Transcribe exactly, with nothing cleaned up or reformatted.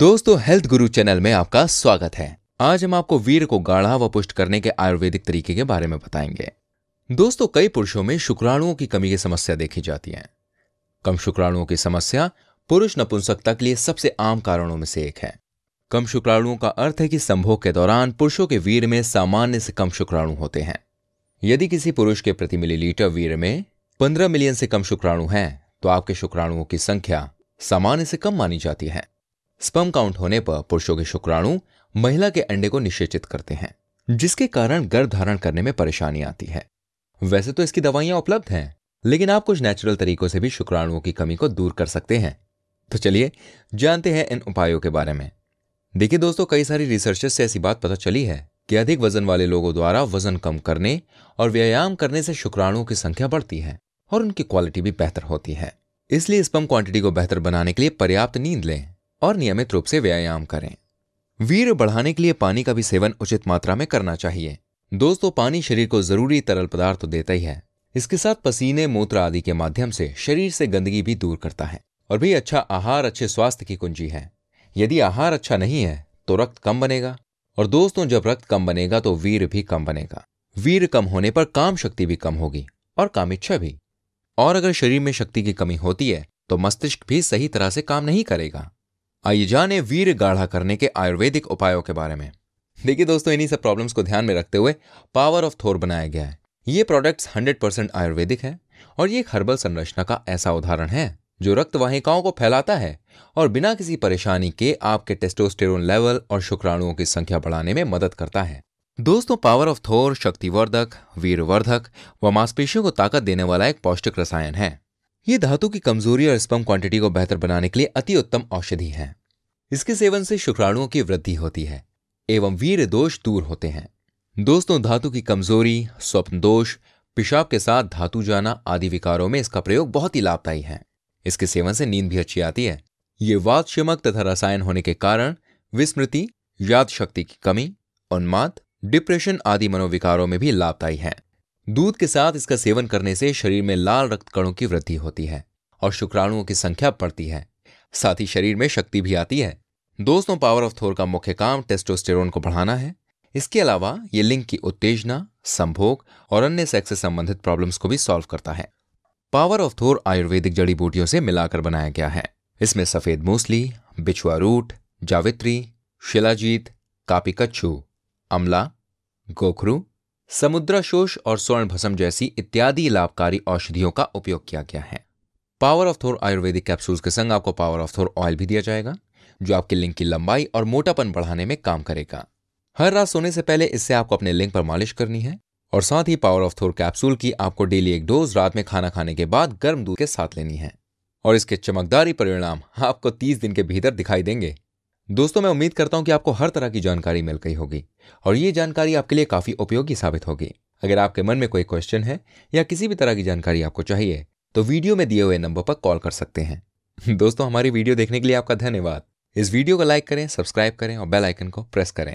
दोस्तों हेल्थ गुरु चैनल में आपका स्वागत है। आज हम आपको वीर्य को गाढ़ा व पुष्ट करने के आयुर्वेदिक तरीके के बारे में बताएंगे। दोस्तों कई पुरुषों में शुक्राणुओं की कमी की समस्या देखी जाती है। कम शुक्राणुओं की समस्या पुरुष नपुंसकता के लिए सबसे आम कारणों में से एक है। कम शुक्राणुओं का अर्थ है कि संभोग के दौरान पुरुषों के वीर्य में सामान्य से कम शुक्राणु होते हैं। यदि किसी पुरुष के प्रति मिलीलीटर वीर्य में पंद्रह मिलियन से कम शुक्राणु हैं तो आपके शुक्राणुओं की संख्या सामान्य से कम मानी जाती है। स्पर्म काउंट होने पर पुरुषों के शुक्राणु महिला के अंडे को निषेचित करते हैं, जिसके कारण गर्भ धारण करने में परेशानी आती है। वैसे तो इसकी दवाइयां उपलब्ध हैं, लेकिन आप कुछ नेचुरल तरीकों से भी शुक्राणुओं की कमी को दूर कर सकते हैं। तो चलिए जानते हैं इन उपायों के बारे में। देखिए दोस्तों, कई सारी रिसर्चेस से ऐसी बात पता चली है कि अधिक वजन वाले लोगों द्वारा वजन कम करने और व्यायाम करने से शुक्राणुओं की संख्या बढ़ती है और उनकी क्वालिटी भी बेहतर होती है। इसलिए स्पर्म क्वांटिटी को बेहतर बनाने के लिए पर्याप्त नींद लें और नियमित रूप से व्यायाम करें। वीर्य बढ़ाने के लिए पानी का भी सेवन उचित मात्रा में करना चाहिए। दोस्तों पानी शरीर को जरूरी तरल पदार्थ तो देता ही है, इसके साथ पसीने, मूत्र आदि के माध्यम से शरीर से गंदगी भी दूर करता है। और भी अच्छा आहार अच्छे स्वास्थ्य की कुंजी है। यदि आहार अच्छा नहीं है तो रक्त कम बनेगा, और दोस्तों जब रक्त कम बनेगा तो वीर्य भी कम बनेगा। वीर्य कम होने पर काम शक्ति भी कम होगी और काम इच्छा भी। और अगर शरीर में शक्ति की कमी होती है तो मस्तिष्क भी सही तरह से काम नहीं करेगा। आइए जाने वीर्य गाढ़ा करने के आयुर्वेदिक उपायों के बारे में। देखिए दोस्तों, इन्हीं सब प्रॉब्लम्स को ध्यान में रखते हुए पावर ऑफ थोर बनाया गया है। ये प्रोडक्ट्स हंड्रेड परसेंट आयुर्वेदिक है और ये एक हर्बल संरचना का ऐसा उदाहरण है जो रक्तवाहिकाओं को फैलाता है और बिना किसी परेशानी के आपके टेस्टोस्टेरोन लेवल और शुक्राणुओं की संख्या बढ़ाने में मदद करता है। दोस्तों पावर ऑफ थोर शक्तिवर्धक, वीरवर्धक व मांसपेशियों को ताकत देने वाला एक पौष्टिक रसायन है। ये धातु की कमजोरी और स्पर्म क्वांटिटी को बेहतर बनाने के लिए अति उत्तम औषधि है। इसके सेवन से शुक्राणुओं की वृद्धि होती है एवं वीर्य दोष दूर होते हैं। दोस्तों धातु की कमजोरी, स्वप्न दोष, पेशाब के साथ धातु जाना आदि विकारों में इसका प्रयोग बहुत ही लाभदायी है। इसके सेवन से नींद भी अच्छी आती है। ये वातशमक तथा रसायन होने के कारण विस्मृति, याद शक्ति की कमी, उन्माद, डिप्रेशन आदि मनोविकारों में भी लाभदायी है। दूध के साथ इसका सेवन करने से शरीर में लाल रक्त कणों की वृद्धि होती है और शुक्राणुओं की संख्या बढ़ती है, साथ ही शरीर में शक्ति भी आती है। दोस्तों पावर ऑफ थोर का मुख्य काम टेस्टोस्टेरोन को बढ़ाना है। इसके अलावा ये लिंग की उत्तेजना, संभोग और अन्य सेक्स से संबंधित प्रॉब्लम्स को भी सॉल्व करता है। पावर ऑफ थोर आयुर्वेदिक जड़ी बूटियों से मिलाकर बनाया गया है। इसमें सफेद मूसली, बिछुआ रूट, जावित्री, शिलाजीत, कापी कच्छू, अमला, गोखरू, समुद्राशोष और स्वर्ण भस्म जैसी इत्यादि लाभकारी औषधियों का उपयोग किया गया है। Power of Thor Ayurvedic capsules के संग आपको पावर ऑफ थोर ऑयल भी दिया जाएगा जो आपके लिंग की लंबाई और मोटापन बढ़ाने में काम करेगा। हर रात सोने से पहले इससे आपको अपने लिंग पर मालिश करनी है और साथ ही पावर ऑफ थोर कैप्सूल की आपको डेली एक डोज रात में खाना खाने के बाद गर्म दूध के साथ लेनी है और इसके चमकदारी परिणाम आपको तीस दिन के भीतर दिखाई देंगे। दोस्तों मैं उम्मीद करता हूं कि आपको हर तरह की जानकारी मिल गई होगी और ये जानकारी आपके लिए काफी उपयोगी साबित होगी। अगर आपके मन में कोई क्वेश्चन है या किसी भी तरह की जानकारी आपको चाहिए तो वीडियो में दिए हुए नंबर पर कॉल कर सकते हैं। दोस्तों हमारी वीडियो देखने के लिए आपका धन्यवाद। इस वीडियो को लाइक करें, सब्सक्राइब करें और बेल आइकन को प्रेस करें।